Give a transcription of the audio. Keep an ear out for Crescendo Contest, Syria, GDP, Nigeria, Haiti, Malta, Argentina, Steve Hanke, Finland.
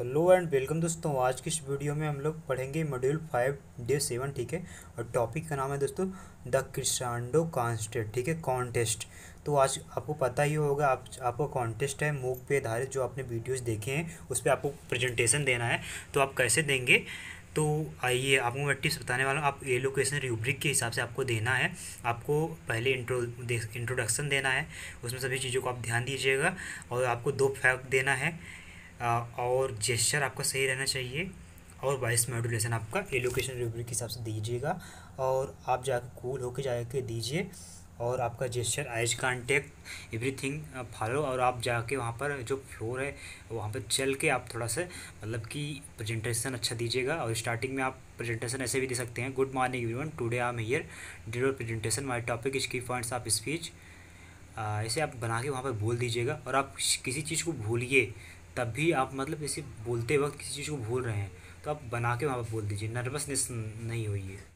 Hello and welcome दोस्तों, आज की इस वीडियो में हम लोग पढ़ेंगे मॉड्यूल 5 डे 7, ठीक है। और टॉपिक का नाम है दोस्तों द क्रिसेंडो कॉन्टेस्ट, ठीक है, कॉन्टेस्ट। तो आज आपको पता ही होगा, आपका कॉन्टेस्ट है मूक पे आधारित। जो आपने वीडियोस देखे हैं उस पर आपको प्रेजेंटेशन देना है, तो आप कैसे देंगे, तो आइए आपको मैं टिप्स बताने वाला हूँ। आप एलोकेशन रूब्रिक के हिसाब से आपको देना है। आपको पहले इंट्रोडक्शन देना है, उसमें सभी चीज़ों को आप ध्यान दीजिएगा। और आपको 2 फैक्ट देना है, और जेस्चर आपका सही रहना चाहिए, और वॉइस मॉड्यूलेशन आपका एलोकेशन रूब्रिक के हिसाब से दीजिएगा। और आप जाकर कूल होकर जाके दीजिए, और आपका gesture, eyes contact, everything follow. और आप जाके वहाँ पर जो फ्लोर है वहाँ पर चल के आप थोड़ा सा मतलब कि प्रेजेंटेशन अच्छा दीजिएगा। और स्टार्टिंग में आप प्रेजेंटेशन ऐसे भी दे सकते हैं, good morning everyone, today I am here did your presentation, my topic is key points of speech. ऐसे आप बना के वहाँ पर बोल दीजिएगा। और आप किसी चीज़ को भूलिए, तब भी आप मतलब इसे बोलते वक्त किसी चीज़ को भूल रहे हैं तो आप बना के वहाँ पर बोल दीजिए, नर्वसनेस नहीं होइए।